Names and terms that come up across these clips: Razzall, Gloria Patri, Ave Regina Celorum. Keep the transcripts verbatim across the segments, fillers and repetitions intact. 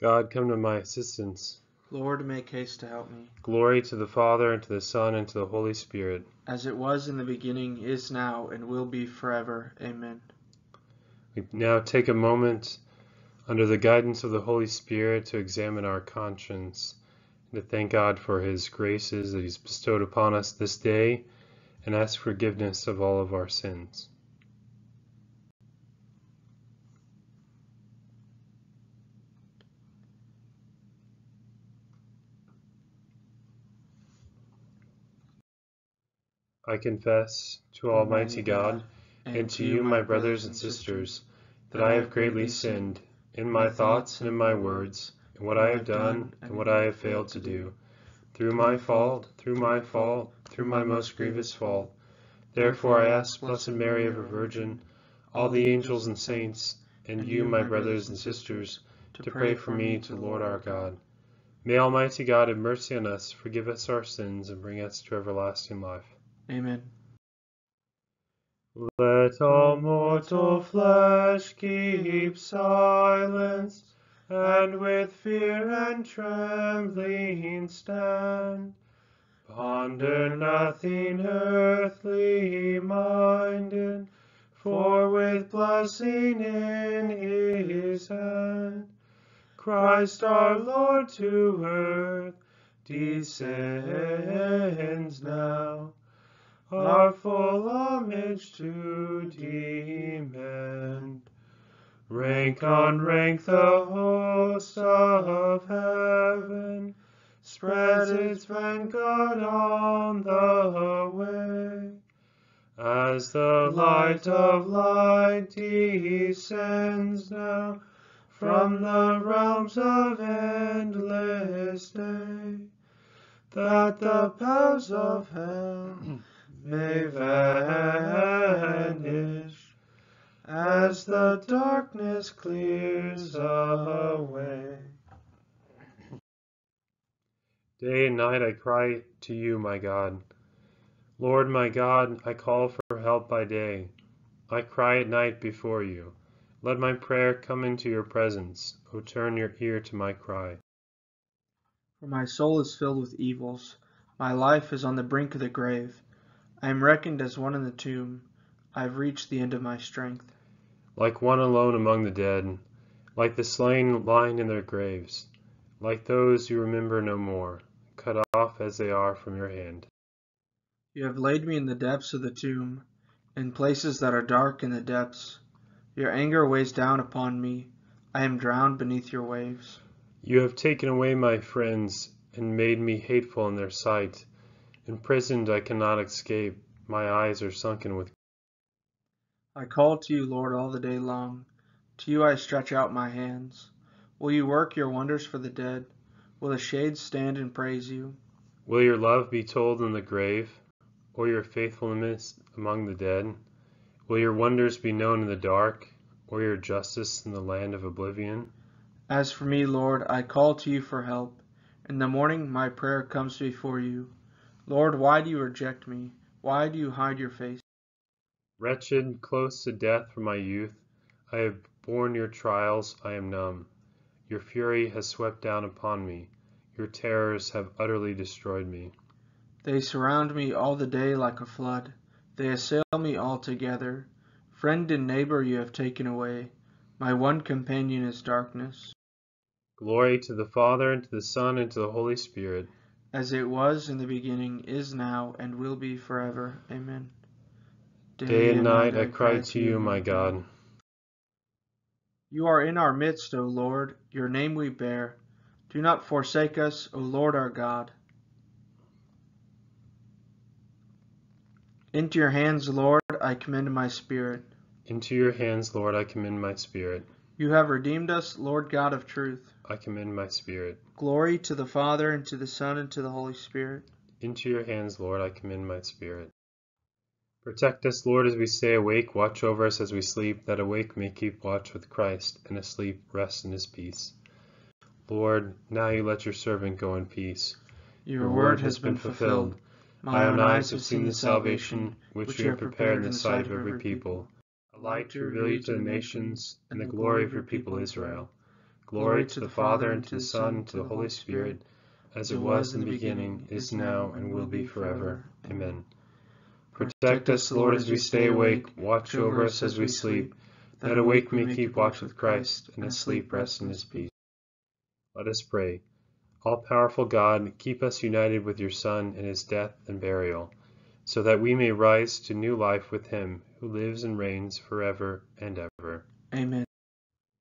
God, come to my assistance. Lord, make haste to help me. Glory to the Father, and to the Son, and to the Holy Spirit. As it was in the beginning, is now, and will be forever. Amen. We now take a moment under the guidance of the Holy Spirit to examine our conscience, and to thank God for his graces that he's bestowed upon us this day, and ask forgiveness of all of our sins. I confess to Almighty God, and to you, my brothers and sisters, that I have greatly sinned in my thoughts and in my words, in what I have done and what I have failed to do, through my fault, through my fault, through my most grievous fault. Therefore I ask Blessed Mary, ever Virgin, all the angels and saints, and you, my brothers and sisters, to pray for me to Lord our God. May Almighty God have mercy on us, forgive us our sins, and bring us to everlasting life. Amen. Let all mortal flesh keep silence, and with fear and trembling stand. Ponder nothing earthly minded, for with blessing in his hand, Christ our Lord to earth descends now. Our full homage to demand. Rank on rank the host of heaven spreads its vanguard on the way, as the light of light descends now from the realms of endless day, that the powers of hell may vanish as the darkness clears away. Day and night I cry to you, my God. Lord, my God, I call for help by day. I cry at night before you. Let my prayer come into your presence. O turn your ear to my cry. For my soul is filled with evils. My life is on the brink of the grave. I am reckoned as one in the tomb. I have reached the end of my strength. Like one alone among the dead, like the slain lying in their graves, like those you remember no more, cut off as they are from your hand. You have laid me in the depths of the tomb, in places that are dark in the depths. Your anger weighs down upon me. I am drowned beneath your waves. You have taken away my friends and made me hateful in their sight. Imprisoned, I cannot escape. My eyes are sunken with grief. I call to you, Lord, all the day long. To you I stretch out my hands. Will you work your wonders for the dead? Will the shades stand and praise you? Will your love be told in the grave, or your faithfulness among the dead? Will your wonders be known in the dark, or your justice in the land of oblivion? As for me, Lord, I call to you for help. In the morning my prayer comes before you. Lord, why do you reject me? Why do you hide your face? Wretched, close to death from my youth, I have borne your trials, I am numb. Your fury has swept down upon me. Your terrors have utterly destroyed me. They surround me all the day like a flood. They assail me altogether. Friend and neighbor you have taken away. My one companion is darkness. Glory to the Father, and to the Son, and to the Holy Spirit. As it was in the beginning, is now, and will be forever. Amen. Day, Day and night I, I cry to you, my God. You are in our midst, O Lord. Your name we bear. Do not forsake us, O Lord our God. Into your hands, Lord, I commend my spirit. Into your hands, Lord, I commend my spirit. You have redeemed us, Lord God of truth. I commend my spirit. Glory to the Father, and to the Son, and to the Holy Spirit. Into your hands, Lord, I commend my spirit. Protect us, Lord, as we stay awake. Watch over us as we sleep, that awake may keep watch with Christ, and asleep rest in his peace. Lord, now you let your servant go in peace. Your, your word has been fulfilled. My own eyes have seen the salvation which you have prepared in the sight of every people. A light to reveal you to the nations, and the glory of your people Israel. Glory to the Father, and to the Son, and to the Holy Spirit, as it was in the beginning, is now, and will be forever. Amen. Protect us, Lord, as we stay awake. Watch over us as we sleep. That awake we may keep watch with Christ, and asleep rest in his peace. Let us pray. All-powerful God, keep us united with your Son in his death and burial, so that we may rise to new life with him, who lives and reigns forever and ever. Amen.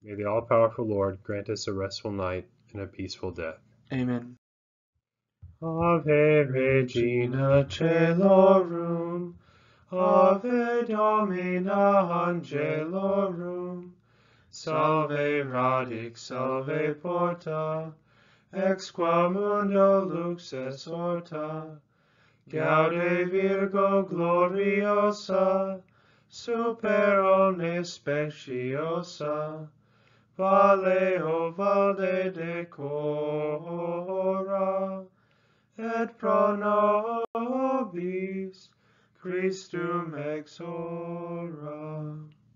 May the all-powerful Lord grant us a restful night and a peaceful death. Amen. Ave Regina Celorum, Ave Domina Angelorum, Salve Radix, Salve Porta, ex qua mundo lux es orta, Gaude Virgo gloriosa, super omnes speciosa, Vale o valde decora, et pro nobis Christum ex ora.